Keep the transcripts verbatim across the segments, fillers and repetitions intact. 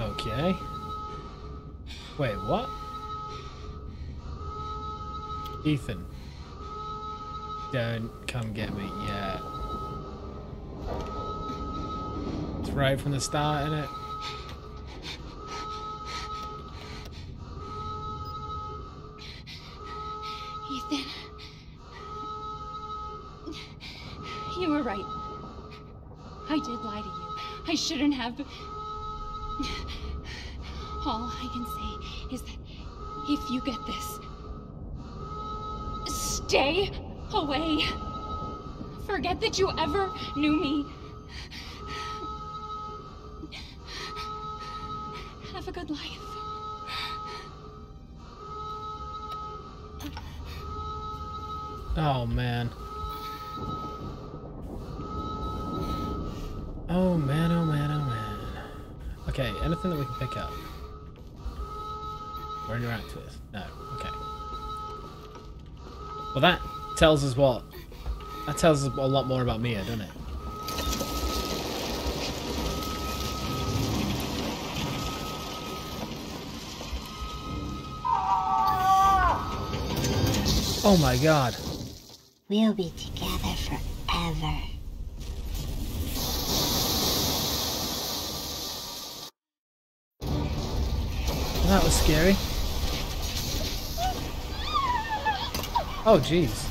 Okay. Wait, what? Ethan. Don't come get me yet. It's right from the start, innit? Ethan. You were right. I did lie to you. I shouldn't have. All I can say is that if you get this, stay away. Forget that you ever knew me. Have a good life. Oh, man. Oh, man, oh, man, oh, man. Okay, anything that we can pick up? Or interact with? No, okay. Well, that tells us what? That tells us a lot more about Mia, doesn't it? Oh, my God. We'll be together forever. Well, that was scary. Oh, jeez.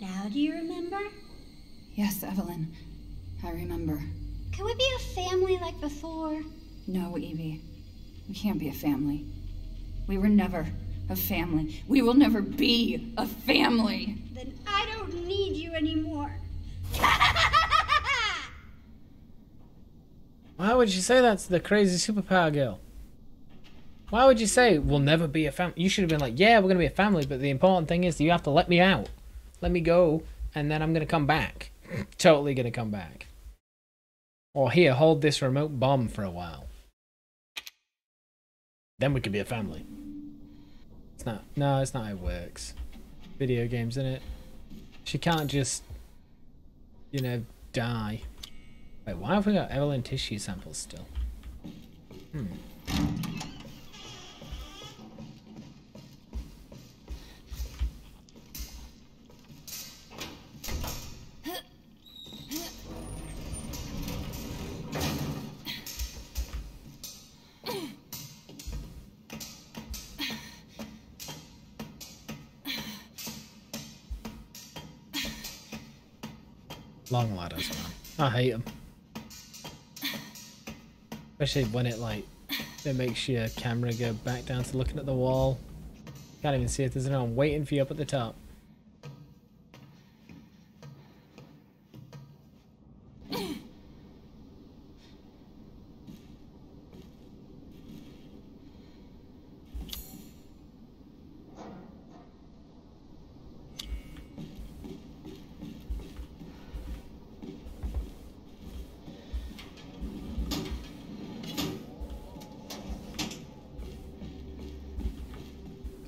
Now, do you remember? Yes, Eveline. I remember. Can we be a family like before? No, Evie. We can't be a family. We were never a family. We will never be a family. Then I don't need you anymore. Why would you say that to the crazy superpower girl? Why would you say, we'll never be a family? You should have been like, yeah, we're going to be a family, but the important thing is you have to let me out. Let me go, and then I'm going to come back. Totally going to come back. Or here, hold this remote bomb for a while. Then we could be a family. It's not. No, it's not how it works. Video games, innit? She can't just, you know, die. Wait, why have we got Eveline tissue samples still? Hmm. Long ladders, man. I hate them. Especially when it, like, it makes your camera go back down to looking at the wall. Can't even see if there's anyone waiting for you up at the top.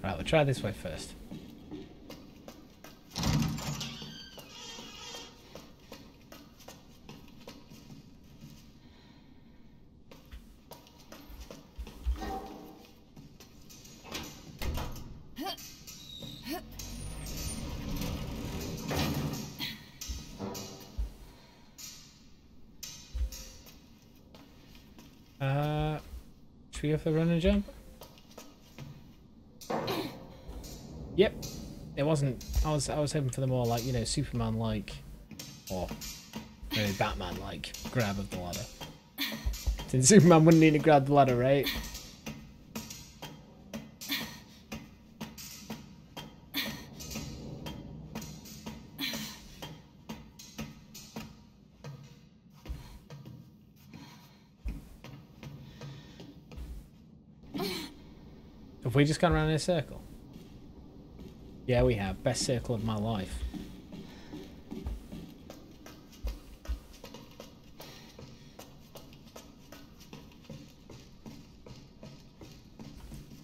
Right, we'll try this way first. Uh, should we have to run and jump? Yep, it wasn't. I was I was hoping for the more, like, you know, Superman-like or really Batman-like grab of the ladder. Since Superman wouldn't need to grab the ladder, right? Have we just gone around in a circle? Yeah, we have. Best circle of my life.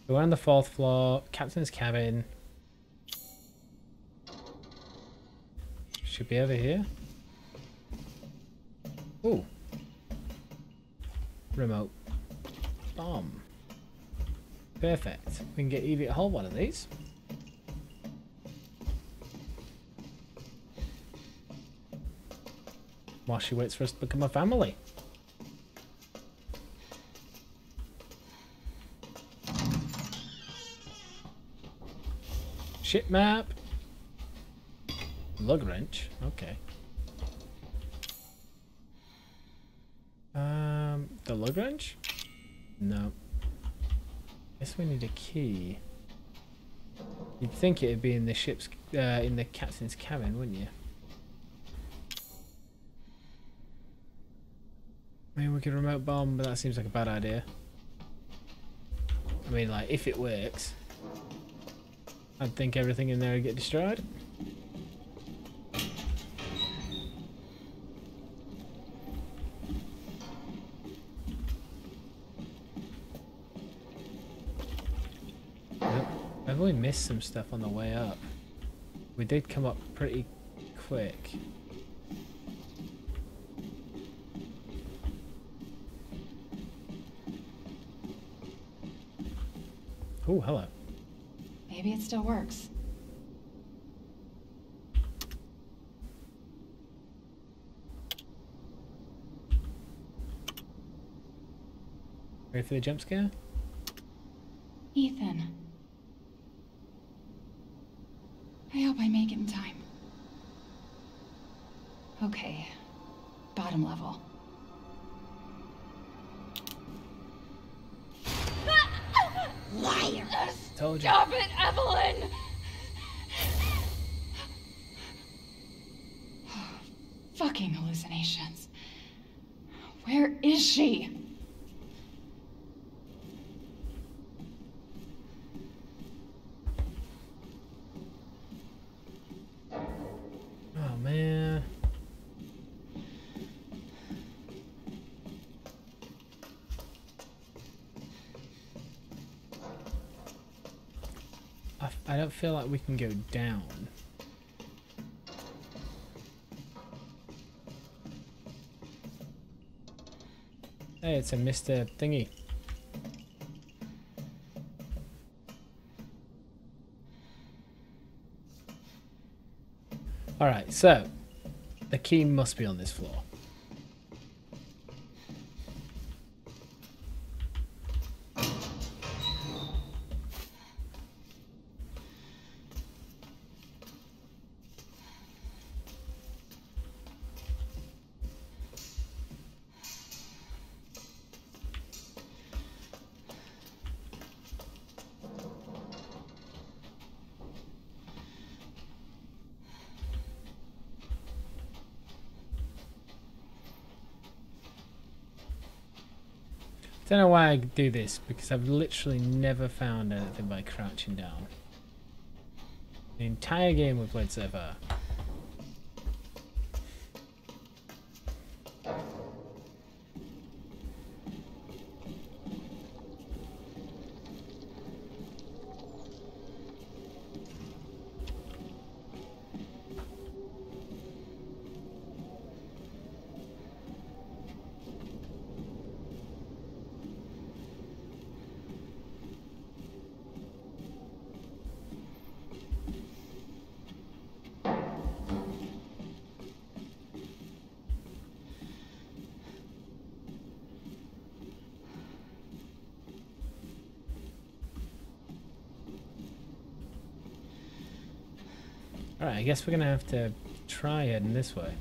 So we're on the fourth floor. Captain's cabin. Should be over here. Ooh. Remote. Bomb. Perfect. We can get Evie to hold one of these. While she waits for us to become a family. Ship map. Lug wrench. Okay. Um, the lug wrench? No. Guess we need a key. You'd think it'd be in the ship's, uh, in the captain's cabin, wouldn't you? I mean, we could remote bomb, but that seems like a bad idea. I mean, like, if it works, I'd think everything in there would get destroyed. Nope. I've only missed some stuff on the way up. We did come up pretty quick. Oh, hello. Maybe it still works. Ready for the jump scare? Ethan. I hope I make it in time. Okay. Bottom level. Liar! Told you. Stop it, Eveline! Oh, fucking hallucinations. Where is she? Oh, man. I don't feel like we can go down. Hey, it's a Mister Thingy. Alright, so the key must be on this floor. Don't know why I do this, because I've literally never found anything by crouching down. The entire game we've played so far. Alright, I guess we're gonna have to try heading this way.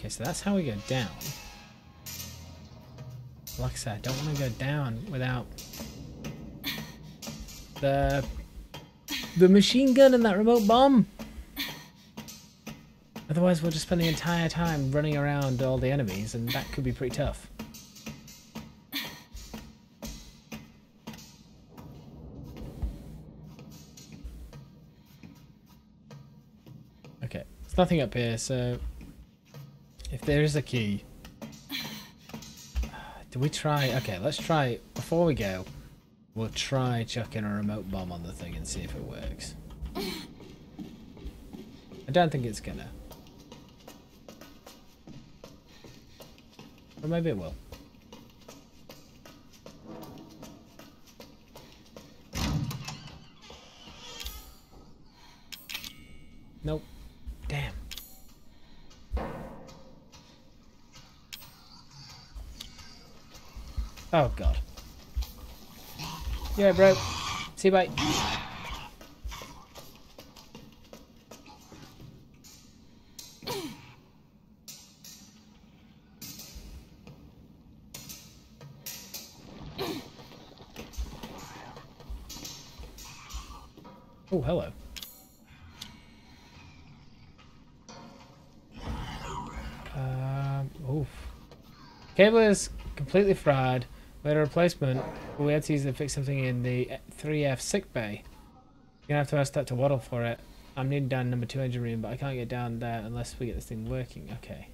Okay, so so that's how we go down. Like I said, I don't want to go down without the the machine gun and that remote bomb. Otherwise, we'll just spend the entire time running around all the enemies, and that could be pretty tough. Okay, there's nothing up here, so if there is a key... Do we try... Okay, let's try... Before we go, we'll try chucking a remote bomb on the thing and see if it works. I don't think it's gonna. Or maybe it will. Nope. Damn. Oh god. Yeah, bro. See you, bye. Oh, hello. Um, oof. Cable is completely fried. We had a replacement, but we had to use it to fix something in the three F sick bay. You're gonna have to ask that to Waddle for it. I'm needed down in number two engine room, but I can't get down there unless we get this thing working. Okay.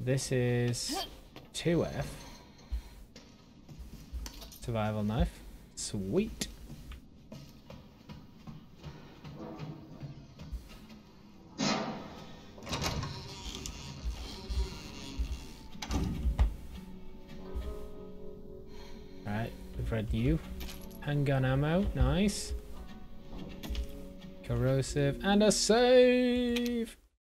This is two F. Survival knife. Sweet. You handgun ammo, nice, corrosive, and a save.